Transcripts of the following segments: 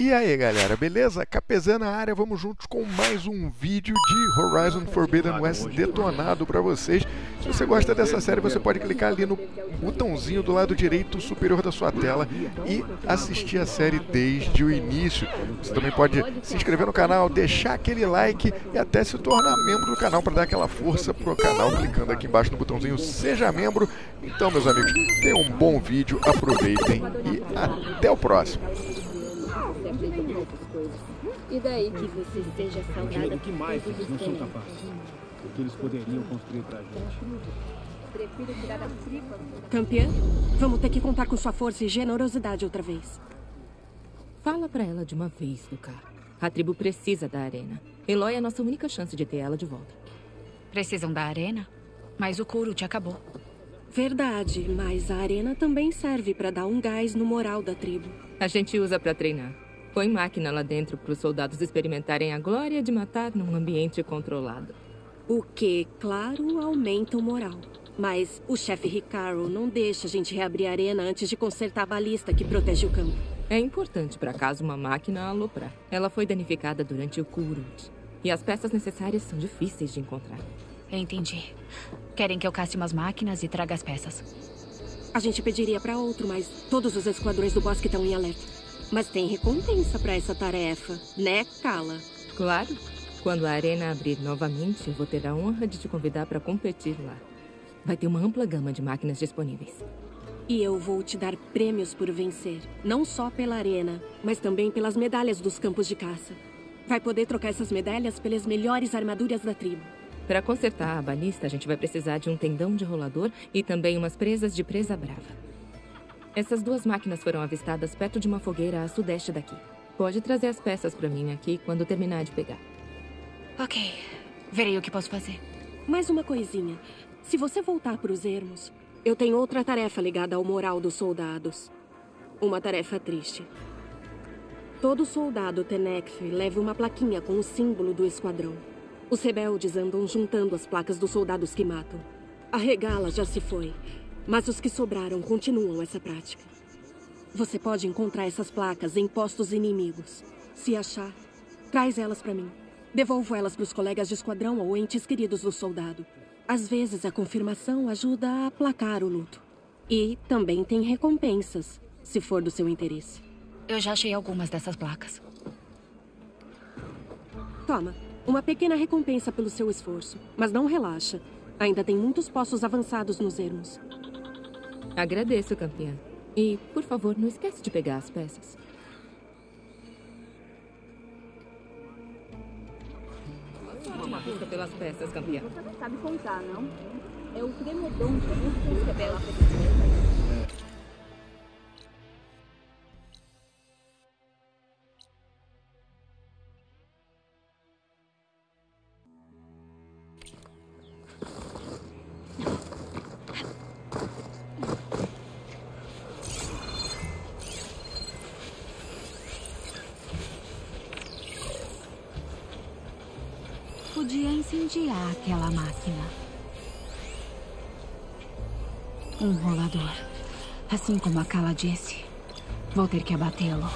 E aí galera, beleza? KPZ na área, vamos juntos com mais um vídeo de Horizon Forbidden West detonado pra vocês. Se você gosta dessa série, você pode clicar ali no botãozinho do lado direito superior da sua tela e assistir a série desde o início. Você também pode se inscrever no canal, deixar aquele like e até se tornar membro do canal para dar aquela força pro canal, clicando aqui embaixo no botãozinho Seja Membro. Então meus amigos, tenham um bom vídeo, aproveitem e até o próximo. E daí que você esteja saudada por todos os tenentes. O que eles poderiam construir pra gente? Campeã, vamos ter que contar com sua força e generosidade outra vez. Fala pra ela de uma vez, Lucar. A tribo precisa da arena. Eloy é a nossa única chance de ter ela de volta. Precisam da arena? Mas o Kurut acabou. Verdade, mas a arena também serve pra dar um gás no moral da tribo. A gente usa pra treinar. Põe máquina lá dentro para os soldados experimentarem a glória de matar num ambiente controlado. O que, claro, aumenta o moral. Mas o chefe Ricardo não deixa a gente reabrir a arena antes de consertar a balista que protege o campo. É importante para caso uma máquina aloprar. Ela foi danificada durante o Kurut. E as peças necessárias são difíceis de encontrar. Entendi. Querem que eu caste umas máquinas e traga as peças. A gente pediria para outro, mas todos os esquadrões do bosque estão em alerta. Mas tem recompensa para essa tarefa, né, Kalla? Claro. Quando a arena abrir novamente, eu vou ter a honra de te convidar para competir lá. Vai ter uma ampla gama de máquinas disponíveis. E eu vou te dar prêmios por vencer. Não só pela arena, mas também pelas medalhas dos campos de caça. Vai poder trocar essas medalhas pelas melhores armaduras da tribo. Para consertar a balista, a gente vai precisar de um tendão de rolador e também umas presas de Presabravas. Essas duas máquinas foram avistadas perto de uma fogueira a sudeste daqui. Pode trazer as peças pra mim aqui quando terminar de pegar. Ok. Verei o que posso fazer. Mais uma coisinha. Se você voltar pros ermos, eu tenho outra tarefa ligada ao moral dos soldados. Uma tarefa triste. Todo soldado Tenakth leva uma plaquinha com o símbolo do esquadrão. Os rebeldes andam juntando as placas dos soldados que matam. A Regalla já se foi. Mas os que sobraram continuam essa prática. Você pode encontrar essas placas em postos inimigos. Se achar, traz elas pra mim. Devolvo elas pros colegas de esquadrão ou entes queridos do soldado. Às vezes a confirmação ajuda a aplacar o luto. E também tem recompensas, se for do seu interesse. Eu já achei algumas dessas placas. Toma, uma pequena recompensa pelo seu esforço. Mas não relaxa. Ainda tem muitos postos avançados nos ermos. Agradeço, campeã. E, por favor, não esquece de pegar as peças. Uma busca pelas peças, campeã. Você não sabe contar, não? É o tremedão que você revela pra você. Podia incendiar aquela máquina. Um rolador. Assim como a Kalla disse, vou ter que abatê-lo.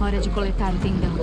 Hora de coletar o tendão.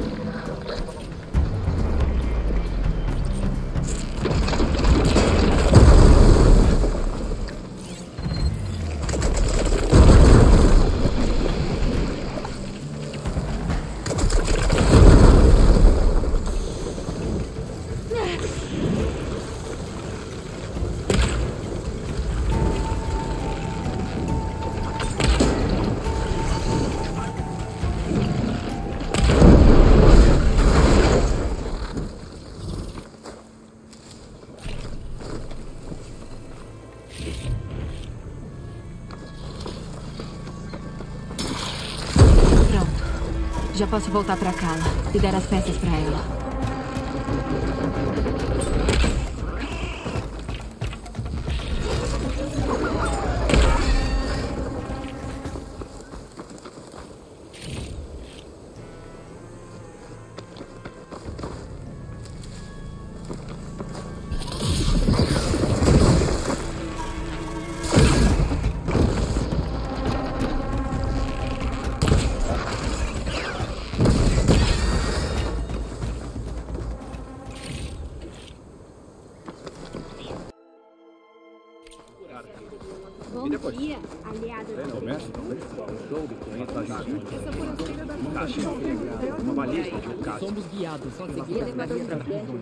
Já posso voltar pra Kalla e dar as peças pra ela.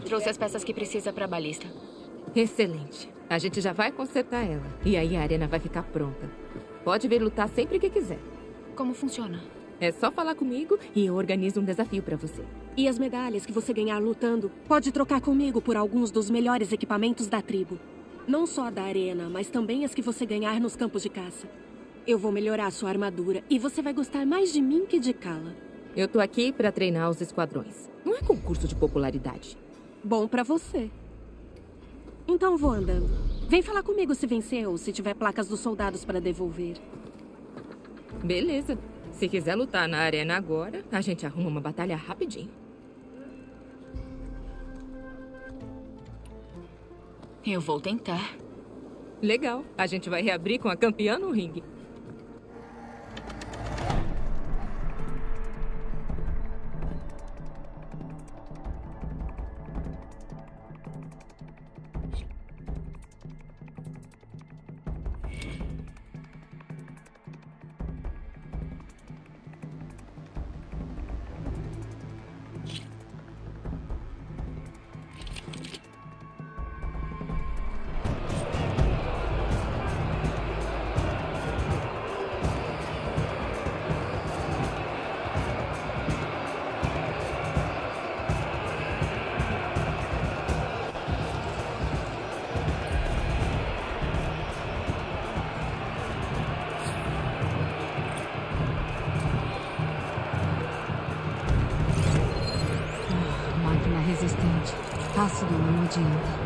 Trouxe as peças que precisa para a balista. Excelente. A gente já vai consertar ela. E aí a arena vai ficar pronta. Pode vir lutar sempre que quiser. Como funciona? É só falar comigo e eu organizo um desafio para você. E as medalhas que você ganhar lutando, pode trocar comigo por alguns dos melhores equipamentos da tribo. Não só da arena, mas também as que você ganhar nos campos de caça. Eu vou melhorar sua armadura e você vai gostar mais de mim que de Kalla. Eu tô aqui para treinar os esquadrões. Não é concurso de popularidade. Bom pra você. Então vou andando. Vem falar comigo se vencer ou se tiver placas dos soldados para devolver. Beleza. Se quiser lutar na arena agora, a gente arruma uma batalha rapidinho. Eu vou tentar. Legal. A gente vai reabrir com a campeã no ringue. Ácido não adianta.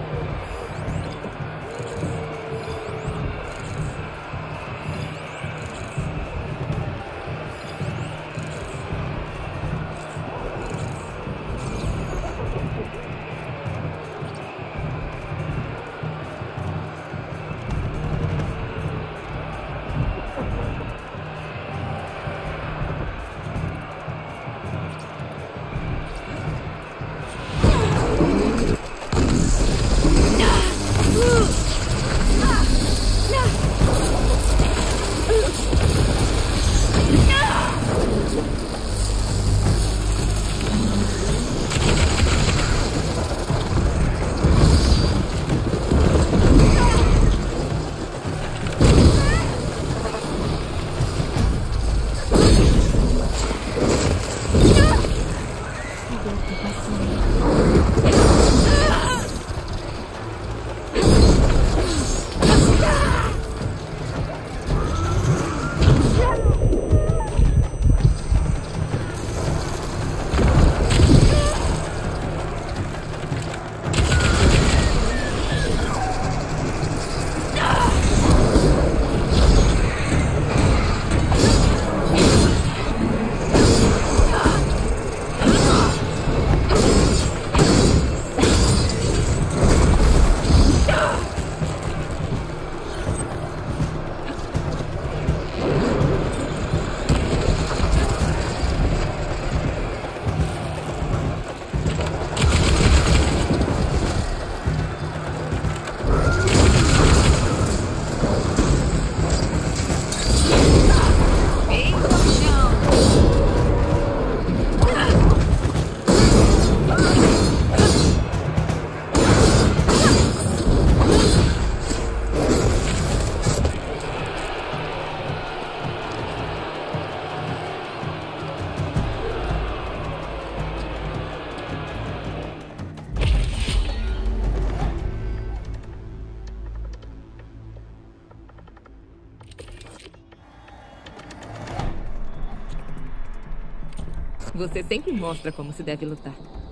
Você sempre mostra como se deve lutar.